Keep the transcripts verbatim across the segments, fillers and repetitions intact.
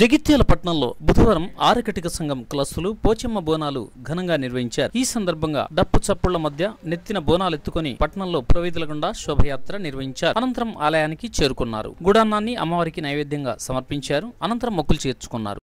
జగిత్యాల పట్టణంలో బుధవారం ఆరకటిక సంఘం క్లస్సులు పోచమ్మ బోనాలు ఘనంగా నిర్వహించారు। ఈ సందర్భంగా డప్పు చప్పుళ్ల మధ్య నెత్తిన బోనాలు ఎత్తుకొని పట్టణంలో ప్రవేదిలగుండా శోభయాత్ర నిర్వహించారు। అనంతరం ఆలయానికి చేరుకున్నారు। గుడాన్నాన్ని అమ్మవారికి నైవేద్యంగా సమర్పించారు। అనంతరం మొక్కులు చేర్చుకున్నారు।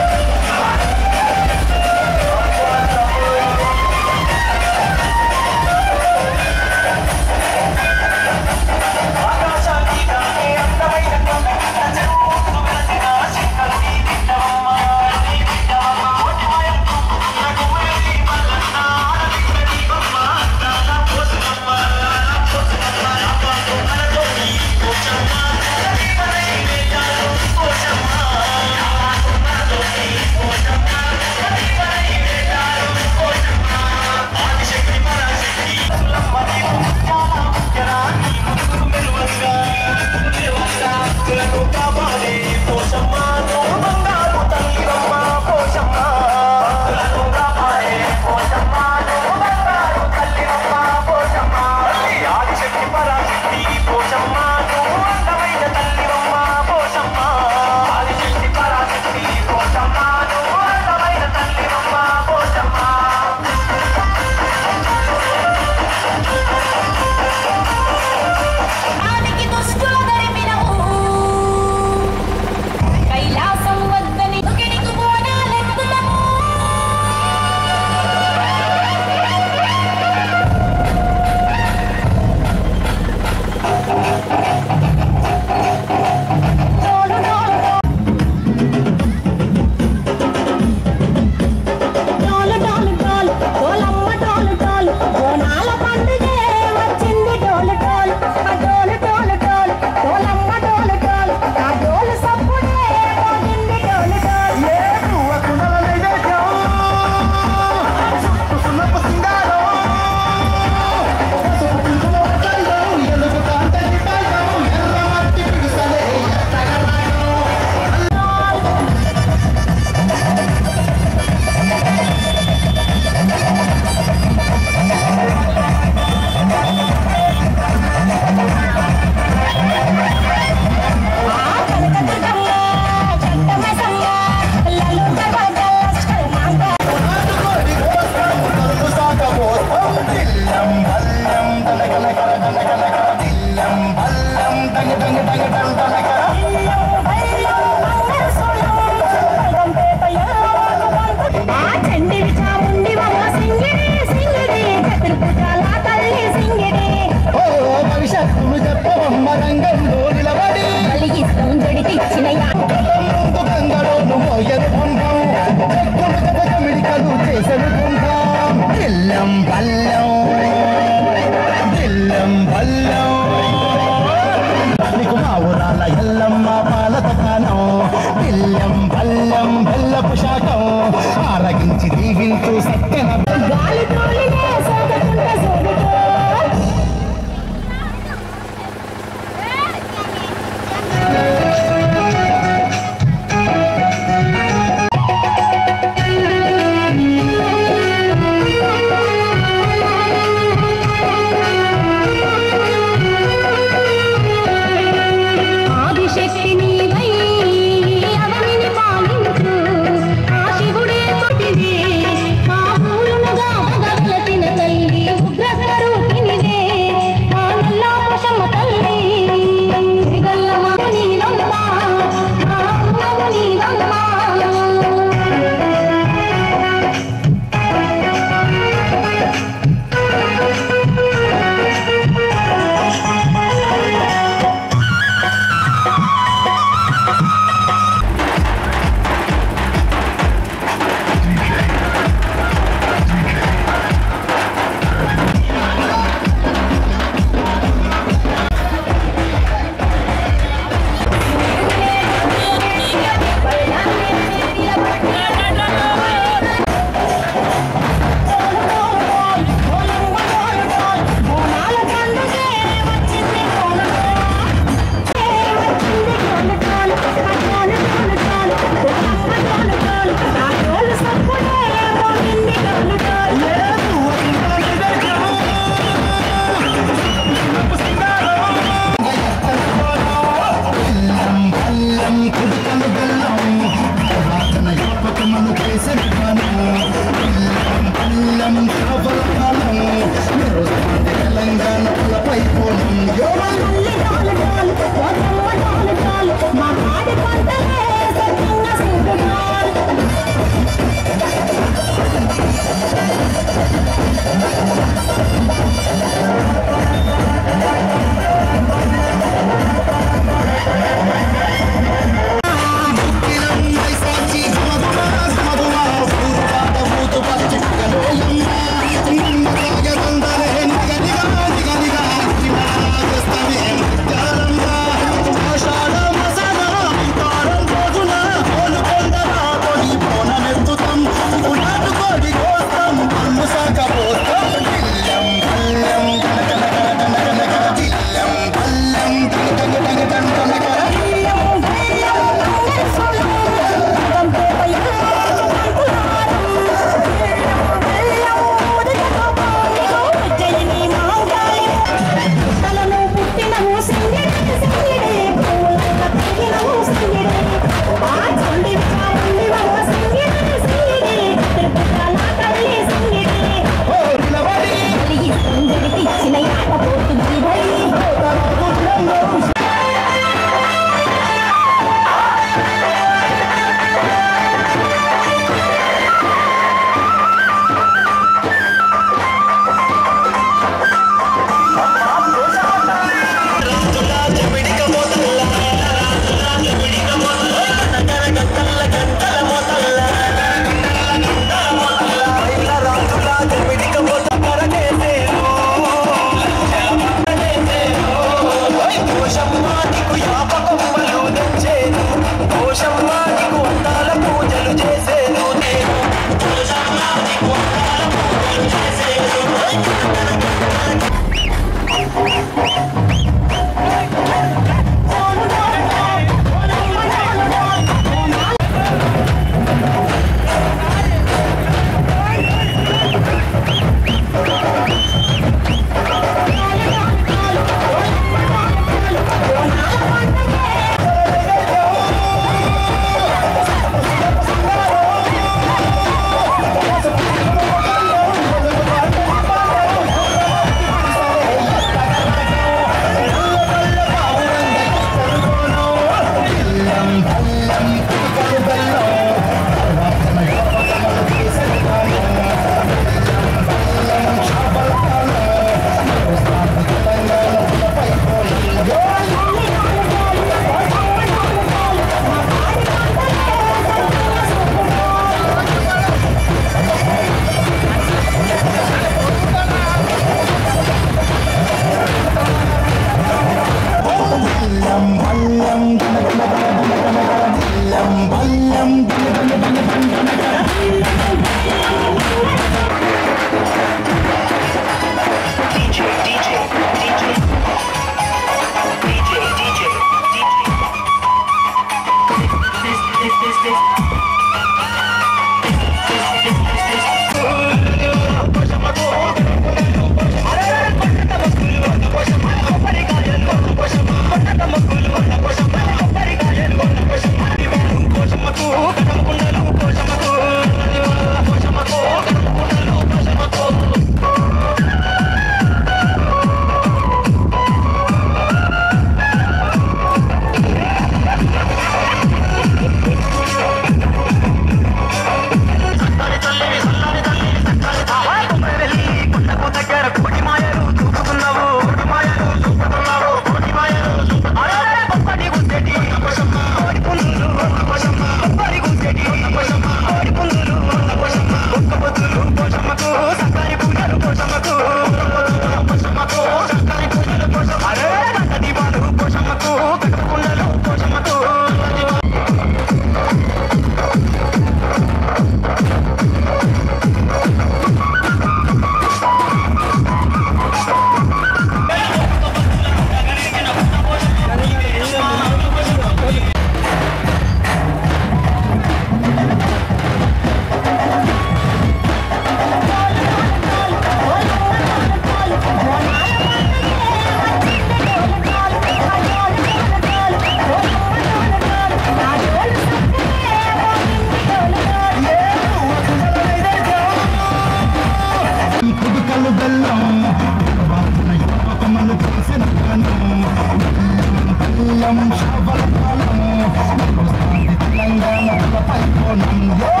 I'm